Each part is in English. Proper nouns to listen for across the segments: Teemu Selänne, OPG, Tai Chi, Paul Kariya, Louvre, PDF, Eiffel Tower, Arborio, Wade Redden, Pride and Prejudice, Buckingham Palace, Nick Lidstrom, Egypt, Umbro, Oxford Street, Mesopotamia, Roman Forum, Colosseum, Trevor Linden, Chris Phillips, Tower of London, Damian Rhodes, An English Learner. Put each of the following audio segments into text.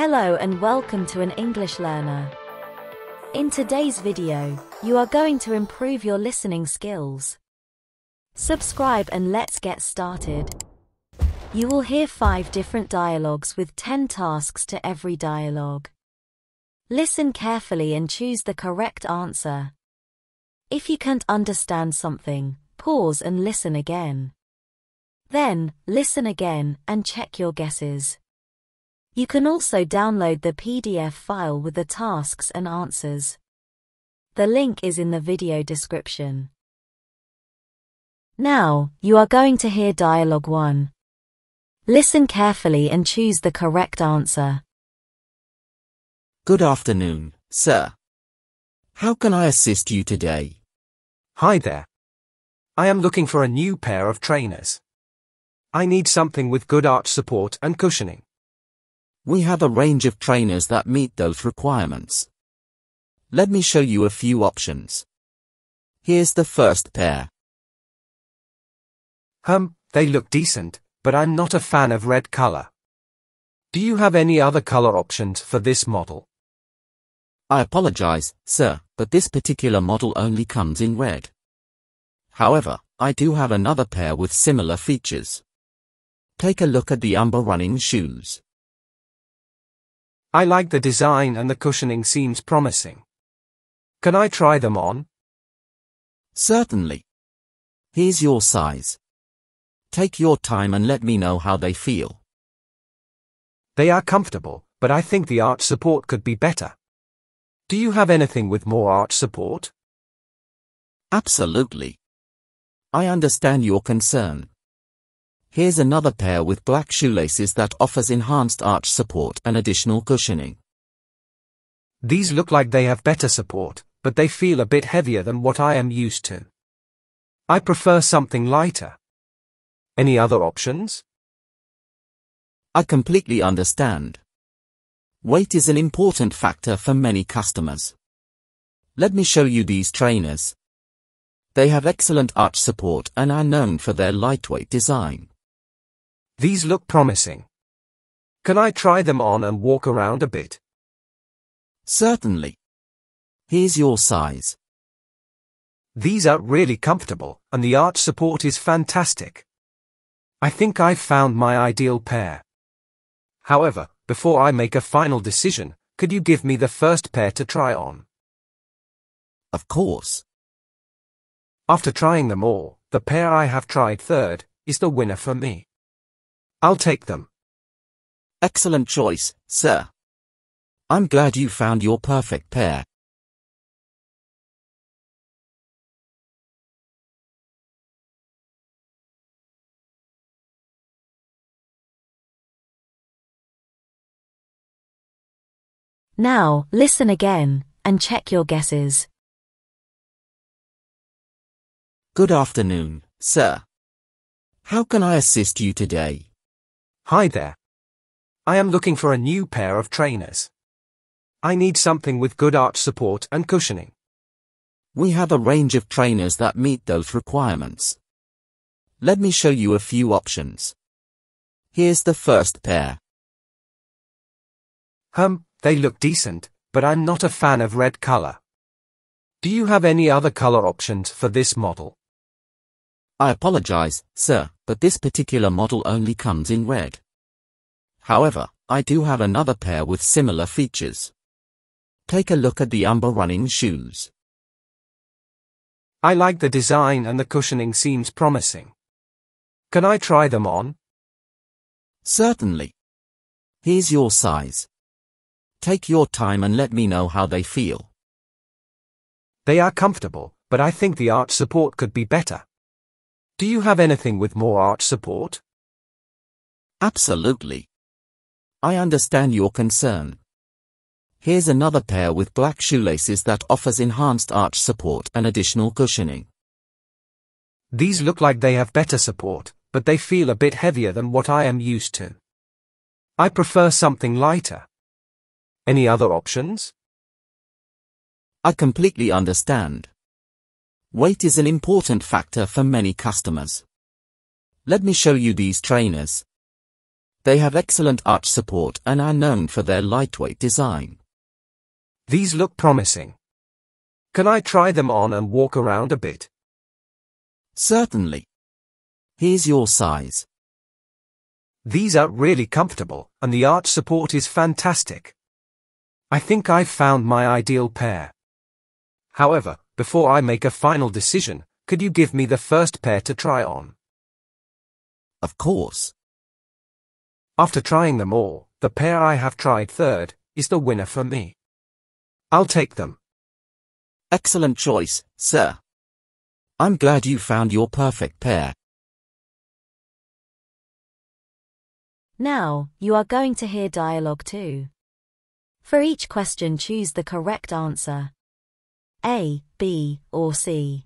Hello and welcome to an English learner. In today's video, you are going to improve your listening skills. Subscribe and let's get started. You will hear 5 different dialogues with 10 tasks to every dialogue. Listen carefully and choose the correct answer. If you can't understand something, pause and listen again. Then, listen again and check your guesses. You can also download the PDF file with the tasks and answers. The link is in the video description. Now, you are going to hear Dialogue 1. Listen carefully and choose the correct answer. Good afternoon, sir. How can I assist you today? Hi there. I am looking for a new pair of trainers. I need something with good arch support and cushioning. We have a range of trainers that meet those requirements. Let me show you a few options. Here's the first pair. They look decent, but I'm not a fan of red color. Do you have any other color options for this model? I apologize, sir, but this particular model only comes in red. However, I do have another pair with similar features. Take a look at the Umbro running shoes. I like the design and the cushioning seems promising. Can I try them on? Certainly. Here's your size. Take your time and let me know how they feel. They are comfortable, but I think the arch support could be better. Do you have anything with more arch support? Absolutely. I understand your concern. Here's another pair with black shoelaces that offers enhanced arch support and additional cushioning. These look like they have better support, but they feel a bit heavier than what I am used to. I prefer something lighter. Any other options? I completely understand. Weight is an important factor for many customers. Let me show you these trainers. They have excellent arch support and are known for their lightweight design. These look promising. Can I try them on and walk around a bit? Certainly. Here's your size. These are really comfortable, and the arch support is fantastic. I think I've found my ideal pair. However, before I make a final decision, could you give me the first pair to try on? Of course. After trying them all, the pair I have tried third is the winner for me. I'll take them. Excellent choice, sir. I'm glad you found your perfect pair. Now, listen again, and check your guesses. Good afternoon, sir. How can I assist you today? Hi there. I am looking for a new pair of trainers. I need something with good arch support and cushioning. We have a range of trainers that meet those requirements. Let me show you a few options. Here's the first pair. They look decent, but I'm not a fan of red color. Do you have any other color options for this model? I apologize, sir, but this particular model only comes in red. However, I do have another pair with similar features. Take a look at the Umbro running shoes. I like the design and the cushioning seems promising. Can I try them on? Certainly. Here's your size. Take your time and let me know how they feel. They are comfortable, but I think the arch support could be better. Do you have anything with more arch support? Absolutely. I understand your concern. Here's another pair with black shoelaces that offers enhanced arch support and additional cushioning. These look like they have better support, but they feel a bit heavier than what I am used to. I prefer something lighter. Any other options? I completely understand. Weight is an important factor for many customers. Let me show you these trainers. They have excellent arch support and are known for their lightweight design. These look promising. Can I try them on and walk around a bit? Certainly. Here's your size. These are really comfortable, and the arch support is fantastic. I think I've found my ideal pair. However, before I make a final decision, could you give me the first pair to try on? Of course. After trying them all, the pair I have tried third is the winner for me. I'll take them. Excellent choice, sir. I'm glad you found your perfect pair. Now, you are going to hear dialogue 2. For each question, choose the correct answer. A, B, or C.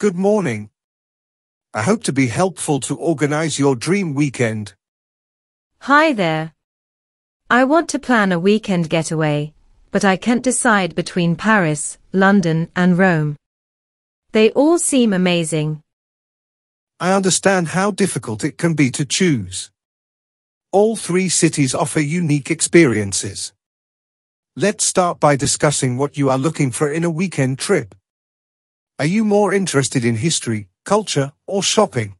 Good morning. I hope to be helpful to organize your dream weekend. Hi there. I want to plan a weekend getaway, but I can't decide between Paris, London, and Rome. They all seem amazing. I understand how difficult it can be to choose. All three cities offer unique experiences. Let's start by discussing what you are looking for in a weekend trip. Are you more interested in history, culture, or shopping?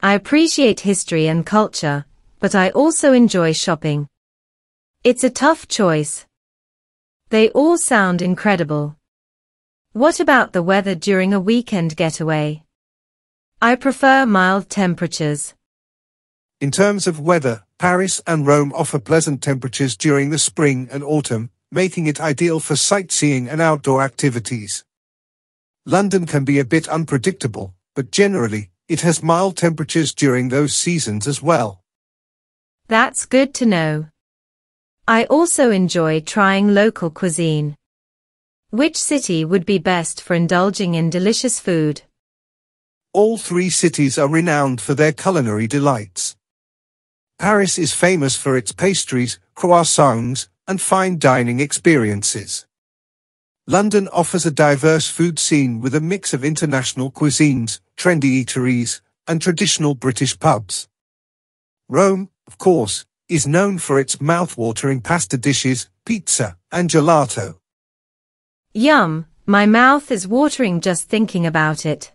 I appreciate history and culture, but I also enjoy shopping. It's a tough choice. They all sound incredible. What about the weather during a weekend getaway? I prefer mild temperatures. In terms of weather, Paris and Rome offer pleasant temperatures during the spring and autumn, making it ideal for sightseeing and outdoor activities. London can be a bit unpredictable, but generally, it has mild temperatures during those seasons as well. That's good to know. I also enjoy trying local cuisine. Which city would be best for indulging in delicious food? All three cities are renowned for their culinary delights. Paris is famous for its pastries, croissants, and fine dining experiences. London offers a diverse food scene with a mix of international cuisines, trendy eateries, and traditional British pubs. Rome, of course, is known for its mouth-watering pasta dishes, pizza, and gelato. Yum, my mouth is watering just thinking about it.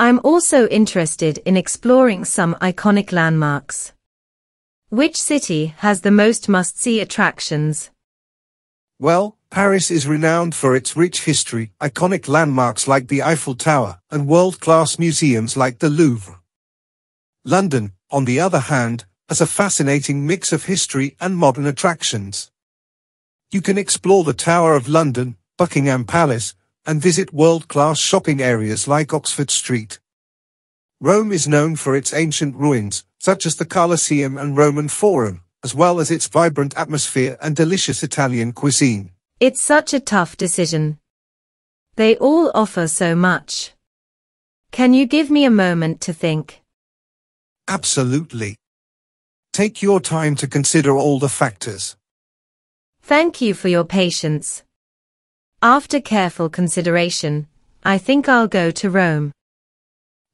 I'm also interested in exploring some iconic landmarks. Which city has the most must-see attractions? Well, Paris is renowned for its rich history, iconic landmarks like the Eiffel Tower, and world-class museums like the Louvre. London, on the other hand, has a fascinating mix of history and modern attractions. You can explore the Tower of London, Buckingham Palace, and visit world-class shopping areas like Oxford Street. Rome is known for its ancient ruins, such as the Colosseum and Roman Forum, as well as its vibrant atmosphere and delicious Italian cuisine. It's such a tough decision. They all offer so much. Can you give me a moment to think? Absolutely. Take your time to consider all the factors. Thank you for your patience. After careful consideration, I think I'll go to Rome.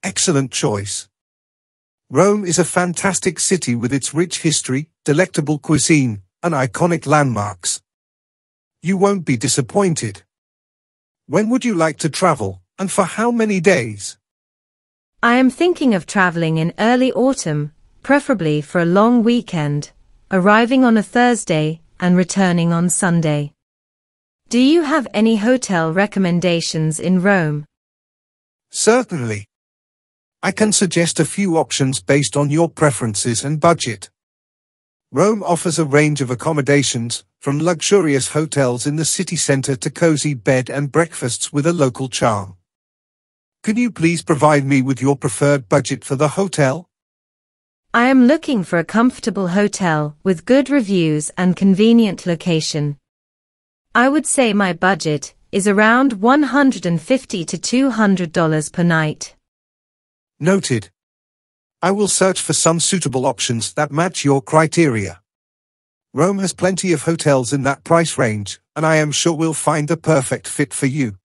Excellent choice. Rome is a fantastic city with its rich history, delectable cuisine, and iconic landmarks. You won't be disappointed. When would you like to travel, and for how many days? I am thinking of traveling in early autumn, preferably for a long weekend, arriving on a Thursday and returning on Sunday. Do you have any hotel recommendations in Rome? Certainly. I can suggest a few options based on your preferences and budget. Rome offers a range of accommodations, from luxurious hotels in the city center to cozy bed and breakfasts with a local charm. Can you please provide me with your preferred budget for the hotel? I am looking for a comfortable hotel with good reviews and convenient location. I would say my budget is around $150 to $200 per night. Noted. I will search for some suitable options that match your criteria. Rome has plenty of hotels in that price range, and I am sure we'll find the perfect fit for you.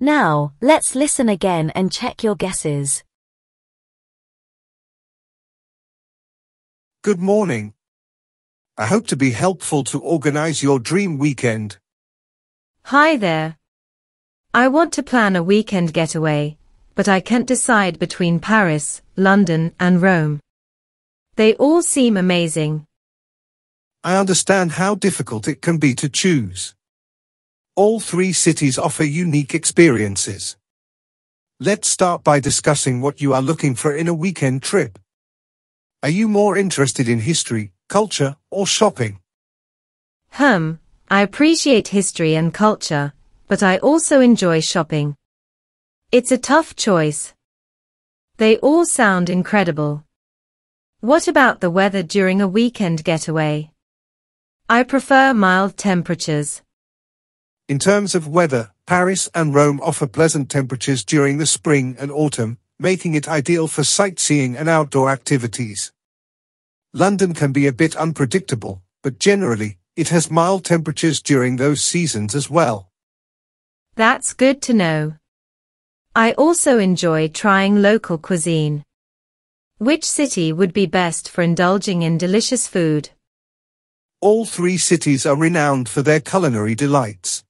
Now, let's listen again and check your guesses. Good morning. I hope to be helpful to organize your dream weekend. Hi there. I want to plan a weekend getaway, but I can't decide between Paris, London, and Rome. They all seem amazing. I understand how difficult it can be to choose. All three cities offer unique experiences. Let's start by discussing what you are looking for in a weekend trip. Are you more interested in history, culture, or shopping? I appreciate history and culture, but I also enjoy shopping. It's a tough choice. They all sound incredible. What about the weather during a weekend getaway? I prefer mild temperatures. In terms of weather, Paris and Rome offer pleasant temperatures during the spring and autumn, making it ideal for sightseeing and outdoor activities. London can be a bit unpredictable, but generally, it has mild temperatures during those seasons as well. That's good to know. I also enjoy trying local cuisine. Which city would be best for indulging in delicious food? All three cities are renowned for their culinary delights.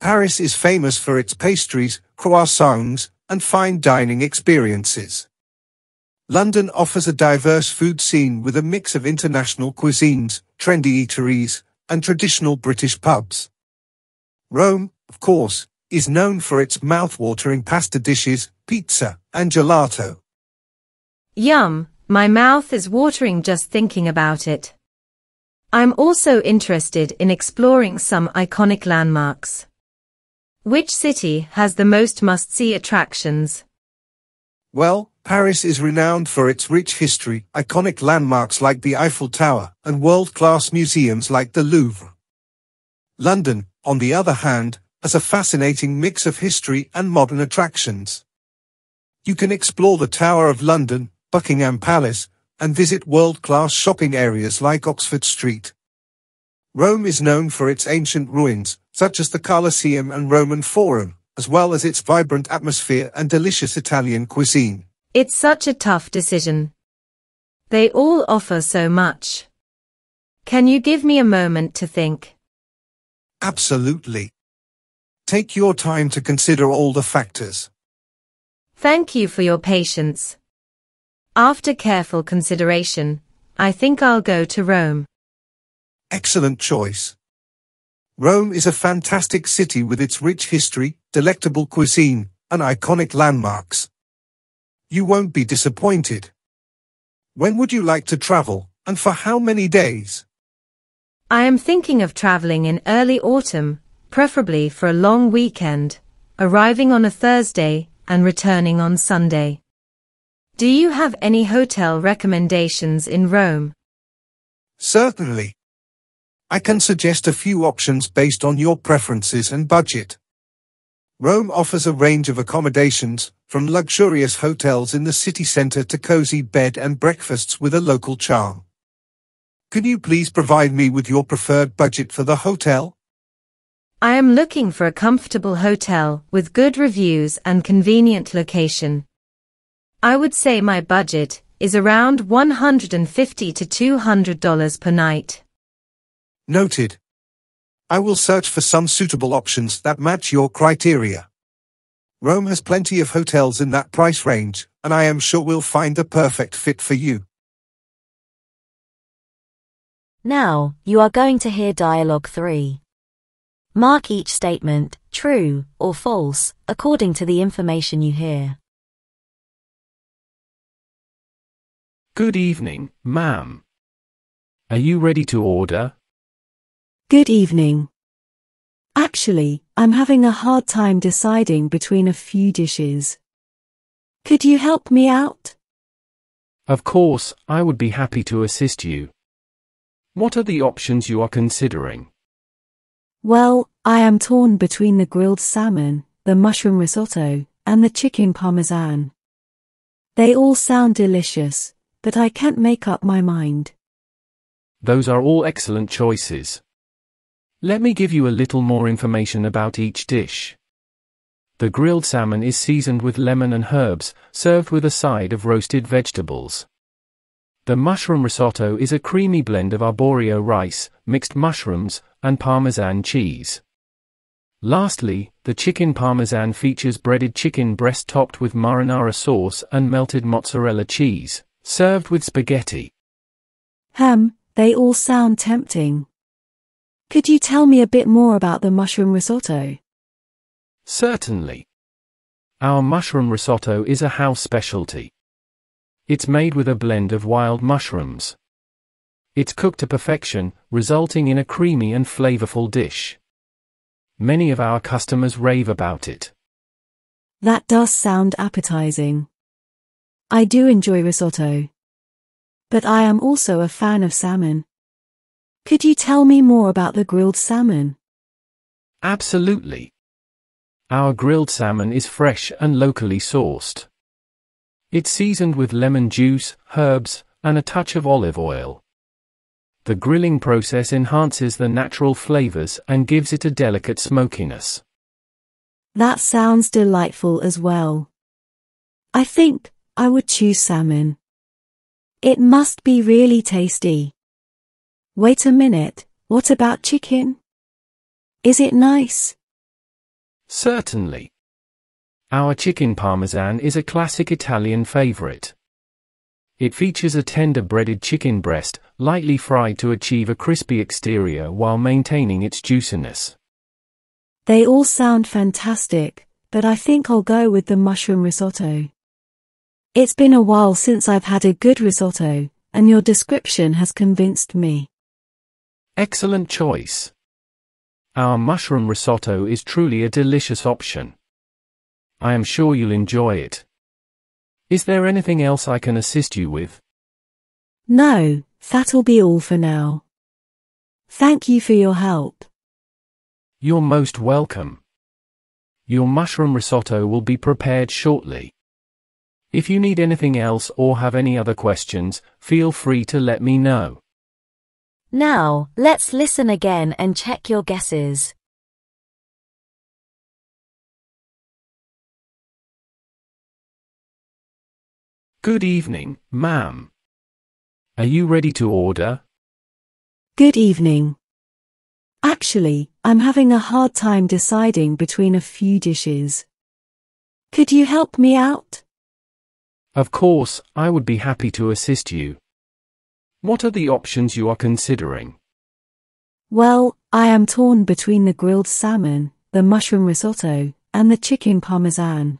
Paris is famous for its pastries, croissants, and fine dining experiences. London offers a diverse food scene with a mix of international cuisines, trendy eateries, and traditional British pubs. Rome, of course, is known for its mouth-watering pasta dishes, pizza, and gelato. Yum, my mouth is watering just thinking about it. I'm also interested in exploring some iconic landmarks. Which city has the most must-see attractions? Well, Paris is renowned for its rich history, iconic landmarks like the Eiffel Tower, and world-class museums like the Louvre. London, on the other hand, has a fascinating mix of history and modern attractions. You can explore the Tower of London, Buckingham Palace, and visit world-class shopping areas like Oxford Street. Rome is known for its ancient ruins, such as the Colosseum and Roman Forum, as well as its vibrant atmosphere and delicious Italian cuisine. It's such a tough decision. They all offer so much. Can you give me a moment to think? Absolutely. Take your time to consider all the factors. Thank you for your patience. After careful consideration, I think I'll go to Rome. Excellent choice. Rome is a fantastic city with its rich history, delectable cuisine, and iconic landmarks. You won't be disappointed. When would you like to travel, and for how many days? I am thinking of traveling in early autumn, preferably for a long weekend, arriving on a Thursday and returning on Sunday. Do you have any hotel recommendations in Rome? Certainly. I can suggest a few options based on your preferences and budget. Rome offers a range of accommodations, from luxurious hotels in the city center to cozy bed and breakfasts with a local charm. Could you please provide me with your preferred budget for the hotel? I am looking for a comfortable hotel with good reviews and convenient location. I would say my budget is around $150 to $200 per night. Noted. I will search for some suitable options that match your criteria. Rome has plenty of hotels in that price range, and I am sure we'll find the perfect fit for you. Now, you are going to hear dialogue 3. Mark each statement, true or false, according to the information you hear. Good evening, ma'am. Are you ready to order? Good evening. Actually, I'm having a hard time deciding between a few dishes. Could you help me out? Of course, I would be happy to assist you. What are the options you are considering? Well, I am torn between the grilled salmon, the mushroom risotto, and the chicken parmesan. They all sound delicious, but I can't make up my mind. Those are all excellent choices. Let me give you a little more information about each dish. The grilled salmon is seasoned with lemon and herbs, served with a side of roasted vegetables. The mushroom risotto is a creamy blend of arborio rice, mixed mushrooms, and Parmesan cheese. Lastly, the chicken parmesan features breaded chicken breast topped with marinara sauce and melted mozzarella cheese, served with spaghetti. They all sound tempting. Could you tell me a bit more about the mushroom risotto? Certainly. Our mushroom risotto is a house specialty. It's made with a blend of wild mushrooms. It's cooked to perfection, resulting in a creamy and flavorful dish. Many of our customers rave about it. That does sound appetizing. I do enjoy risotto. But I am also a fan of salmon. Could you tell me more about the grilled salmon? Absolutely. Our grilled salmon is fresh and locally sourced. It's seasoned with lemon juice, herbs, and a touch of olive oil. The grilling process enhances the natural flavors and gives it a delicate smokiness. That sounds delightful as well. I think I would choose salmon. It must be really tasty. Wait a minute, what about chicken? Is it nice? Certainly. Our chicken parmesan is a classic Italian favorite. It features a tender breaded chicken breast, lightly fried to achieve a crispy exterior while maintaining its juiciness. They all sound fantastic, but I think I'll go with the mushroom risotto. It's been a while since I've had a good risotto, and your description has convinced me. Excellent choice. Our mushroom risotto is truly a delicious option. I am sure you'll enjoy it. Is there anything else I can assist you with? No, that'll be all for now. Thank you for your help. You're most welcome. Your mushroom risotto will be prepared shortly. If you need anything else or have any other questions, feel free to let me know. Now, let's listen again and check your guesses. Good evening, ma'am. Are you ready to order? Good evening. Actually, I'm having a hard time deciding between a few dishes. Could you help me out? Of course, I would be happy to assist you. What are the options you are considering? Well, I am torn between the grilled salmon, the mushroom risotto, and the chicken parmesan.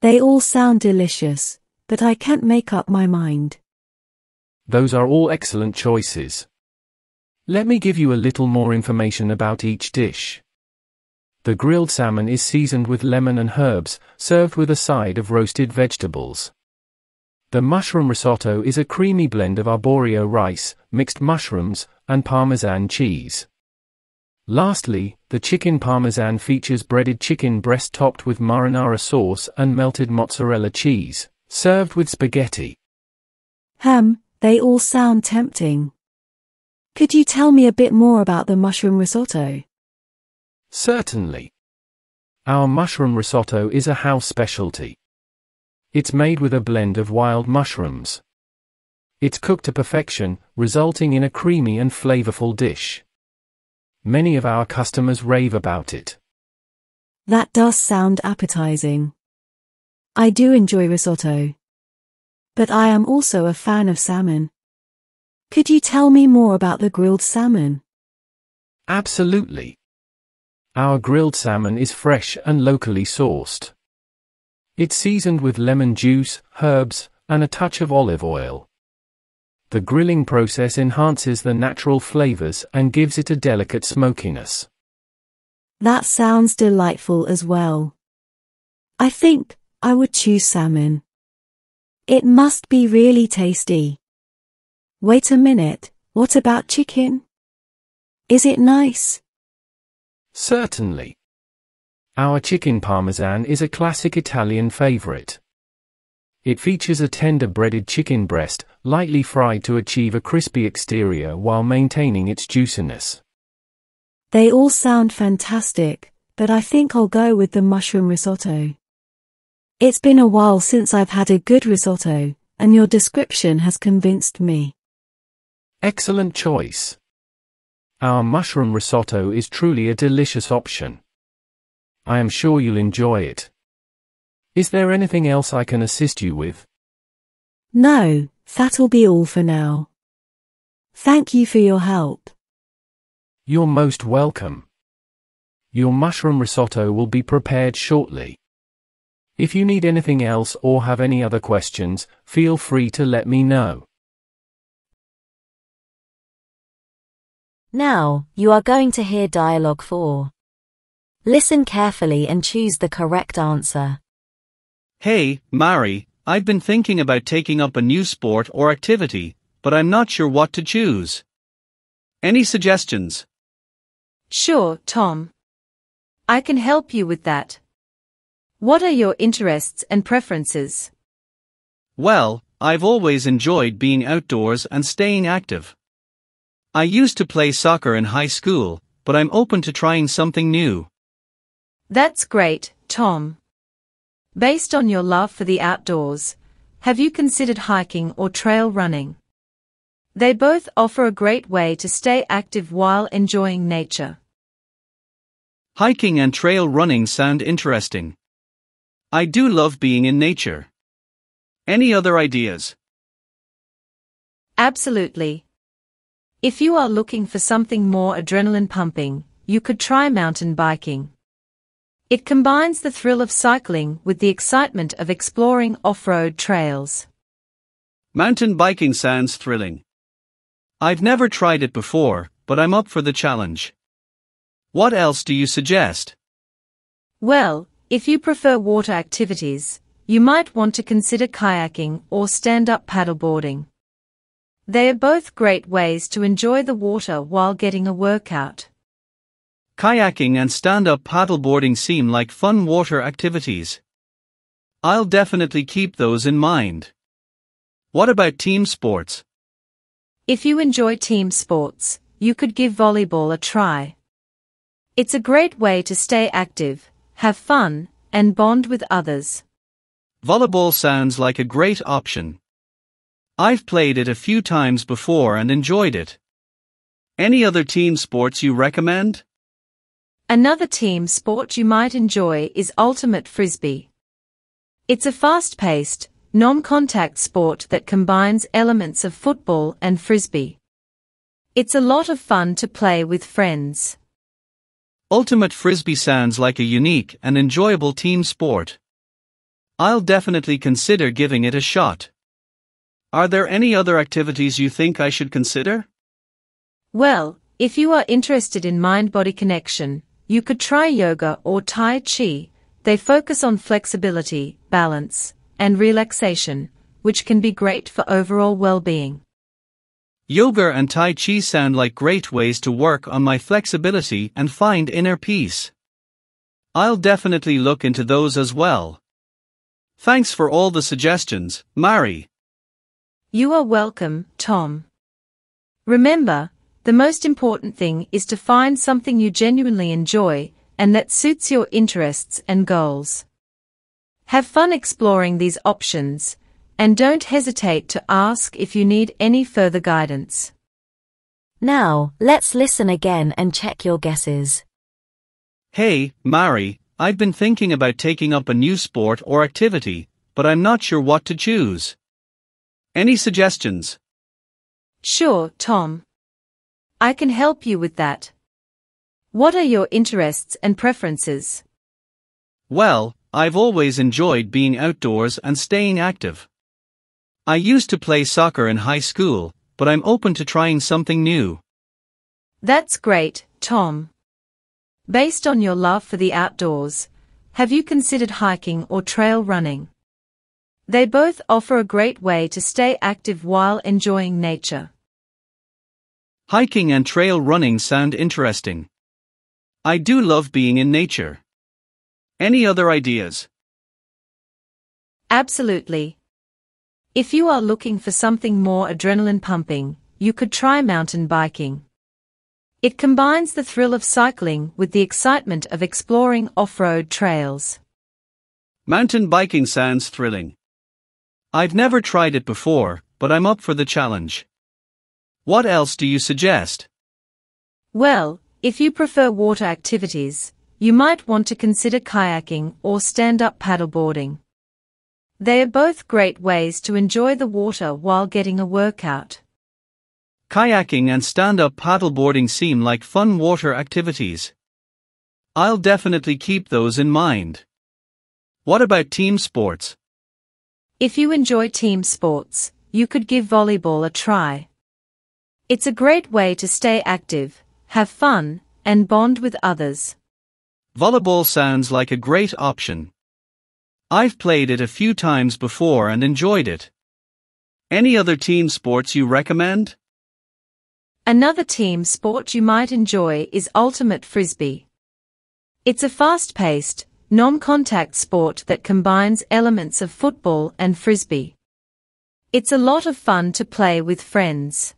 They all sound delicious, but I can't make up my mind. Those are all excellent choices. Let me give you a little more information about each dish. The grilled salmon is seasoned with lemon and herbs, served with a side of roasted vegetables. The mushroom risotto is a creamy blend of arborio rice, mixed mushrooms, and Parmesan cheese. Lastly, the chicken parmesan features breaded chicken breast topped with marinara sauce and melted mozzarella cheese, served with spaghetti. They all sound tempting. Could you tell me a bit more about the mushroom risotto? Certainly. Our mushroom risotto is a house specialty. It's made with a blend of wild mushrooms. It's cooked to perfection, resulting in a creamy and flavorful dish. Many of our customers rave about it. That does sound appetizing. I do enjoy risotto. But I am also a fan of salmon. Could you tell me more about the grilled salmon? Absolutely. Our grilled salmon is fresh and locally sourced. It's seasoned with lemon juice, herbs, and a touch of olive oil. The grilling process enhances the natural flavors and gives it a delicate smokiness. That sounds delightful as well. I think I would choose salmon. It must be really tasty. Wait a minute, what about chicken? Is it nice? Certainly. Our chicken parmesan is a classic Italian favorite. It features a tender breaded chicken breast, lightly fried to achieve a crispy exterior while maintaining its juiciness. They all sound fantastic, but I think I'll go with the mushroom risotto. It's been a while since I've had a good risotto, and your description has convinced me. Excellent choice. Our mushroom risotto is truly a delicious option. I am sure you'll enjoy it. Is there anything else I can assist you with? No, that'll be all for now. Thank you for your help. You're most welcome. Your mushroom risotto will be prepared shortly. If you need anything else or have any other questions, feel free to let me know. Now, you are going to hear dialogue 4. Listen carefully and choose the correct answer. Hey, Mari, I've been thinking about taking up a new sport or activity, but I'm not sure what to choose. Any suggestions? Sure, Tom. I can help you with that. What are your interests and preferences? Well, I've always enjoyed being outdoors and staying active. I used to play soccer in high school, but I'm open to trying something new. That's great, Tom. Based on your love for the outdoors, have you considered hiking or trail running? They both offer a great way to stay active while enjoying nature. Hiking and trail running sound interesting. I do love being in nature. Any other ideas? Absolutely. If you are looking for something more adrenaline pumping, you could try mountain biking. It combines the thrill of cycling with the excitement of exploring off-road trails. Mountain biking sounds thrilling. I've never tried it before, but I'm up for the challenge. What else do you suggest? Well, if you prefer water activities, you might want to consider kayaking or stand-up paddleboarding. They are both great ways to enjoy the water while getting a workout. Kayaking and stand-up paddleboarding seem like fun water activities. I'll definitely keep those in mind. What about team sports? If you enjoy team sports, you could give volleyball a try. It's a great way to stay active, have fun, and bond with others. Volleyball sounds like a great option. I've played it a few times before and enjoyed it. Any other team sports you recommend? Another team sport you might enjoy is ultimate frisbee. It's a fast-paced, non-contact sport that combines elements of football and frisbee. It's a lot of fun to play with friends. Ultimate frisbee sounds like a unique and enjoyable team sport. I'll definitely consider giving it a shot. Are there any other activities you think I should consider? Well, if you are interested in mind-body connection, you could try yoga or Tai Chi. They focus on flexibility, balance, and relaxation, which can be great for overall well-being. Yoga and Tai Chi sound like great ways to work on my flexibility and find inner peace. I'll definitely look into those as well. Thanks for all the suggestions, Mari. You are welcome, Tom. Remember, the most important thing is to find something you genuinely enjoy and that suits your interests and goals. Have fun exploring these options, and don't hesitate to ask if you need any further guidance. Now, let's listen again and check your guesses. Hey, Mari, I've been thinking about taking up a new sport or activity, but I'm not sure what to choose. Any suggestions? Sure, Tom. I can help you with that. What are your interests and preferences? Well, I've always enjoyed being outdoors and staying active. I used to play soccer in high school, but I'm open to trying something new. That's great, Tom. Based on your love for the outdoors, have you considered hiking or trail running? They both offer a great way to stay active while enjoying nature. Hiking and trail running sound interesting. I do love being in nature. Any other ideas? Absolutely. If you are looking for something more adrenaline pumping, you could try mountain biking. It combines the thrill of cycling with the excitement of exploring off-road trails. Mountain biking sounds thrilling. I've never tried it before, but I'm up for the challenge. What else do you suggest? Well, if you prefer water activities, you might want to consider kayaking or stand-up paddleboarding. They are both great ways to enjoy the water while getting a workout. Kayaking and stand-up paddleboarding seem like fun water activities. I'll definitely keep those in mind. What about team sports? If you enjoy team sports, you could give volleyball a try. It's a great way to stay active, have fun, and bond with others. Volleyball sounds like a great option. I've played it a few times before and enjoyed it. Any other team sports you recommend? Another team sport you might enjoy is ultimate frisbee. It's a fast-paced, non-contact sport that combines elements of football and frisbee. It's a lot of fun to play with friends.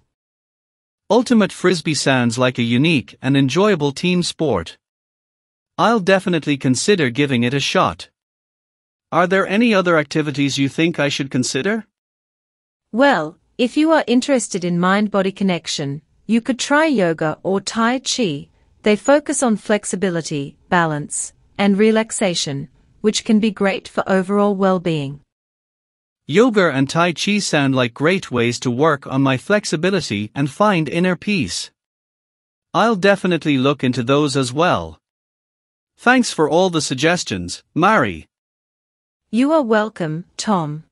Ultimate frisbee sounds like a unique and enjoyable team sport. I'll definitely consider giving it a shot. Are there any other activities you think I should consider? Well, if you are interested in mind-body connection, you could try yoga or Tai Chi. They focus on flexibility, balance, and relaxation, which can be great for overall well-being. Yoga and Tai Chi sound like great ways to work on my flexibility and find inner peace. I'll definitely look into those as well. Thanks for all the suggestions, Mari. You are welcome, Tom.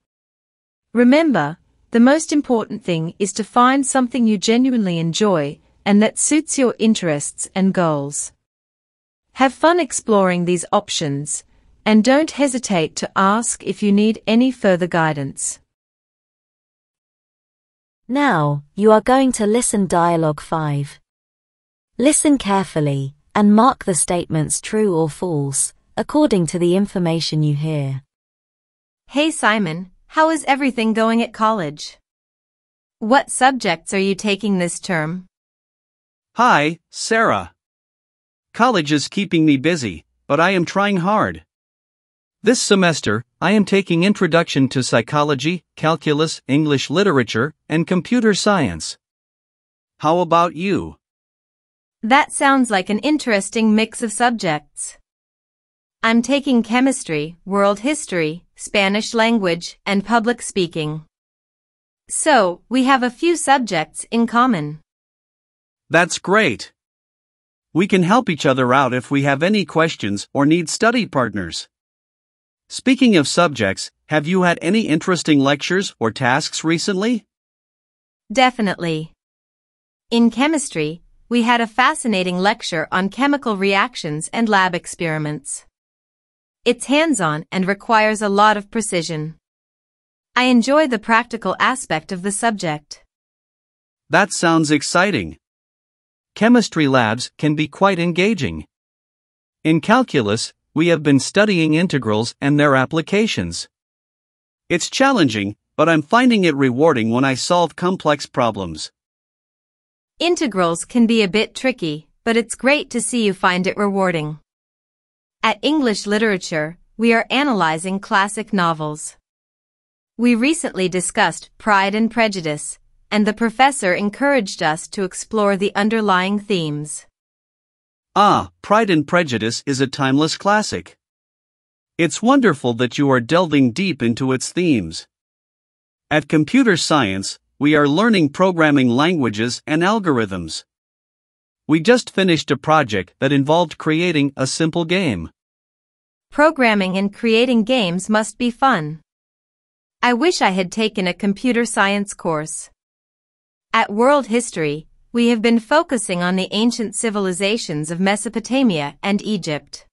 Remember, the most important thing is to find something you genuinely enjoy and that suits your interests and goals. Have fun exploring these options, and don't hesitate to ask if you need any further guidance. Now, you are going to listen dialogue 5. Listen carefully, and mark the statements true or false, according to the information you hear. Hey Simon, how is everything going at college? What subjects are you taking this term? Hi, Sarah. College is keeping me busy, but I am trying hard. This semester, I am taking Introduction to Psychology, Calculus, English Literature, and Computer Science. How about you? That sounds like an interesting mix of subjects. I'm taking Chemistry, World History, Spanish Language, and Public Speaking. So, we have a few subjects in common. That's great. We can help each other out if we have any questions or need study partners. Speaking of subjects, have you had any interesting lectures or tasks recently? Definitely. In chemistry, we had a fascinating lecture on chemical reactions and lab experiments. It's hands-on and requires a lot of precision. I enjoy the practical aspect of the subject. That sounds exciting. Chemistry labs can be quite engaging. In calculus, we have been studying integrals and their applications. It's challenging, but I'm finding it rewarding when I solve complex problems. Integrals can be a bit tricky, but it's great to see you find it rewarding. At English Literature, we are analyzing classic novels. We recently discussed Pride and Prejudice, and the professor encouraged us to explore the underlying themes. Ah, Pride and Prejudice is a timeless classic. It's wonderful that you are delving deep into its themes. At Computer Science, we are learning programming languages and algorithms. We just finished a project that involved creating a simple game. Programming and creating games must be fun. I wish I had taken a computer science course. At World History, we have been focusing on the ancient civilizations of Mesopotamia and Egypt.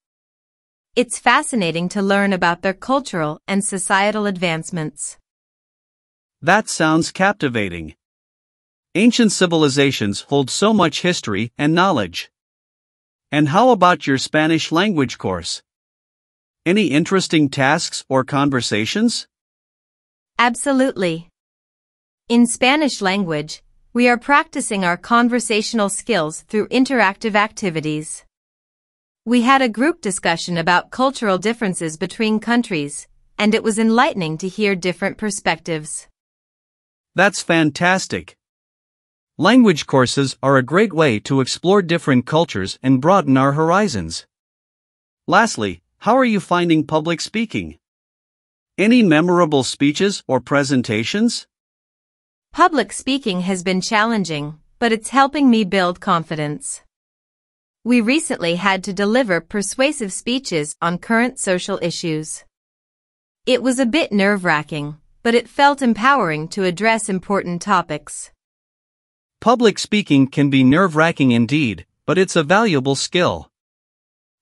It's fascinating to learn about their cultural and societal advancements. That sounds captivating. Ancient civilizations hold so much history and knowledge. And how about your Spanish language course? Any interesting tasks or conversations? Absolutely. In Spanish language, we are practicing our conversational skills through interactive activities. We had a group discussion about cultural differences between countries, and it was enlightening to hear different perspectives. That's fantastic. Language courses are a great way to explore different cultures and broaden our horizons. Lastly, how are you finding public speaking? Any memorable speeches or presentations? Public speaking has been challenging, but it's helping me build confidence. We recently had to deliver persuasive speeches on current social issues. It was a bit nerve-wracking, but it felt empowering to address important topics. Public speaking can be nerve-wracking indeed, but it's a valuable skill.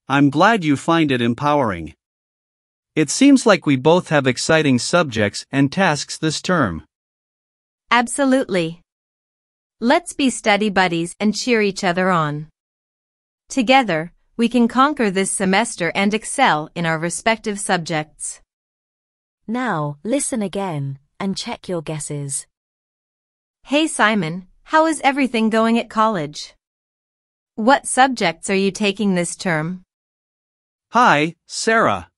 I'm glad you find it empowering. It seems like we both have exciting subjects and tasks this term. Absolutely. Let's be study buddies and cheer each other on. Together, we can conquer this semester and excel in our respective subjects. Now, listen again and check your guesses. Hey Simon, how is everything going at college? What subjects are you taking this term? Hi, Sarah.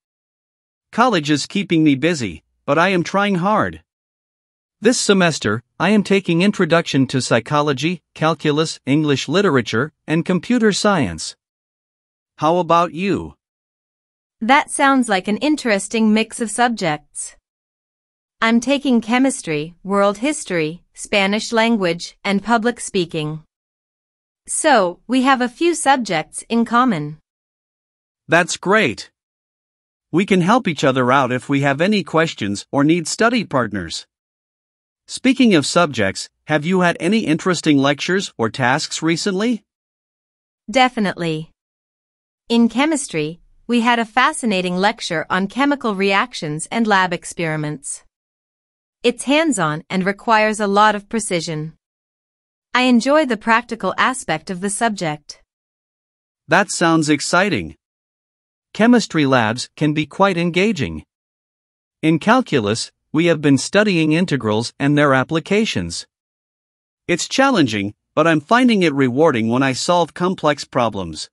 College is keeping me busy, but I am trying hard. This semester, I am taking Introduction to Psychology, Calculus, English Literature, and Computer Science. How about you? That sounds like an interesting mix of subjects. I'm taking Chemistry, World History, Spanish Language, and Public Speaking. So, we have a few subjects in common. That's great. We can help each other out if we have any questions or need study partners. Speaking of subjects, have you had any interesting lectures or tasks recently? Definitely. In chemistry, we had a fascinating lecture on chemical reactions and lab experiments. It's hands-on and requires a lot of precision. I enjoy the practical aspect of the subject. That sounds exciting. Chemistry labs can be quite engaging. In calculus, we have been studying integrals and their applications. It's challenging, but I'm finding it rewarding when I solve complex problems.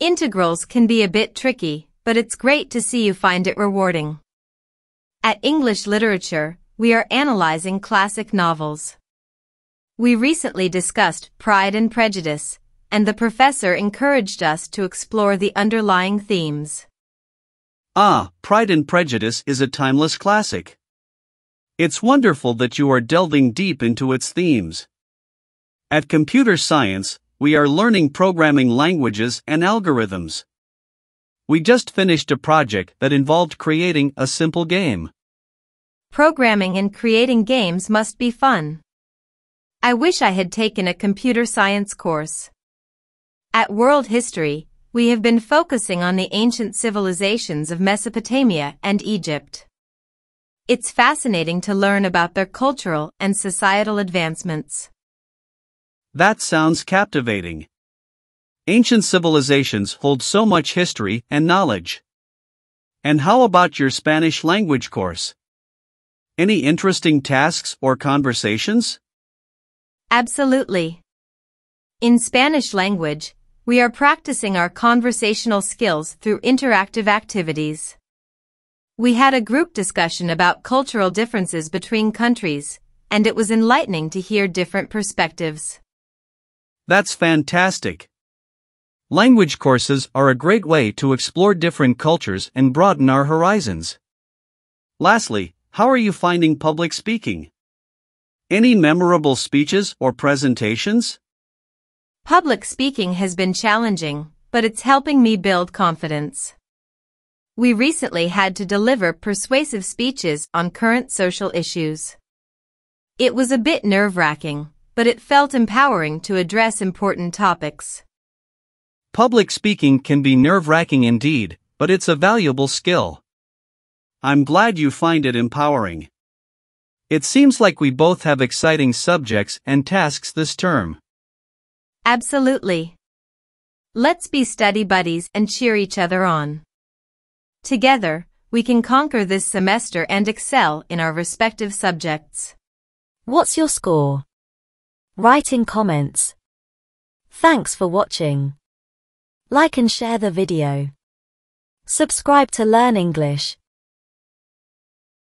Integrals can be a bit tricky, but it's great to see you find it rewarding. At English Literature, we are analyzing classic novels. We recently discussed Pride and Prejudice, and the professor encouraged us to explore the underlying themes. Ah, Pride and Prejudice is a timeless classic. It's wonderful that you are delving deep into its themes. At Computer Science, we are learning programming languages and algorithms. We just finished a project that involved creating a simple game. Programming and creating games must be fun. I wish I had taken a computer science course. At World History, we have been focusing on the ancient civilizations of Mesopotamia and Egypt. It's fascinating to learn about their cultural and societal advancements. That sounds captivating. Ancient civilizations hold so much history and knowledge. And how about your Spanish language course? Any interesting tasks or conversations? Absolutely. In Spanish language, we are practicing our conversational skills through interactive activities. We had a group discussion about cultural differences between countries, and it was enlightening to hear different perspectives. That's fantastic. Language courses are a great way to explore different cultures and broaden our horizons. Lastly, how are you finding public speaking? Any memorable speeches or presentations? Public speaking has been challenging, but it's helping me build confidence. We recently had to deliver persuasive speeches on current social issues. It was a bit nerve-wracking, but it felt empowering to address important topics. Public speaking can be nerve-wracking indeed, but it's a valuable skill. I'm glad you find it empowering. It seems like we both have exciting subjects and tasks this term. Absolutely. Let's be study buddies and cheer each other on. Together, we can conquer this semester and excel in our respective subjects. What's your score? Write in comments. Thanks for watching. Like and share the video. Subscribe to Learn English.